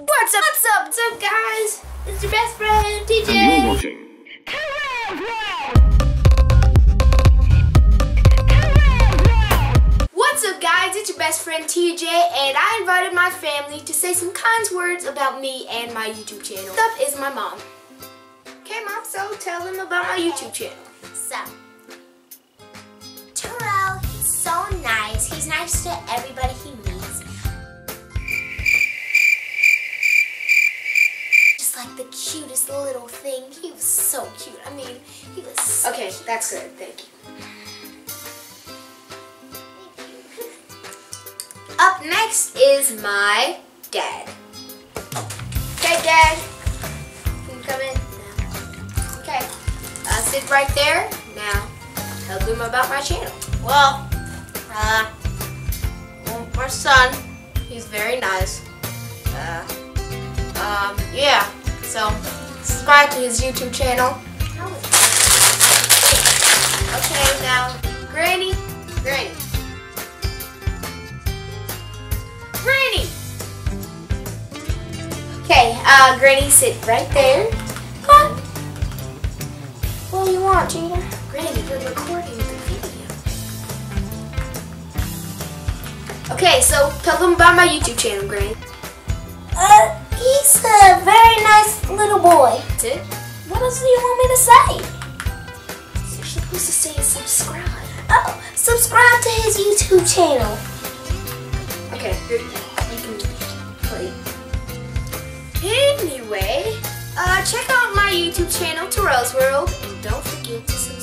What's up, guys? It's your best friend, TJ. And you're watching Terrell. What's up, guys? It's your best friend, TJ, and I invited my family to say some kind words about me and my YouTube channel. Up is my mom. Okay, Mom, so tell them about my YouTube channel. So, Terrell, he's so nice. He's nice to everybody he meets. Just like the cutest little thing. He was so cute. I mean, he was so cute. Okay, that's good. Thank you. Thank you. Up next is my dad. Okay, Dad. Can you come in? No. Okay. Sit right there. Now, tell them about my channel. Well, our son, he's very nice. Yeah, so subscribe to his YouTube channel. Okay, now, Granny! Okay, Granny, sit right there. Come on. What do you want, Gina? Granny, you're recording the video. Okay, so tell them about my YouTube channel, Granny. He's a very nice little boy. That's it? What else do you want me to say? You're supposed to say subscribe. Oh, subscribe to his YouTube channel. Okay, here you can play. Anyway, check out my YouTube channel, Terrell's World, and don't forget to subscribe.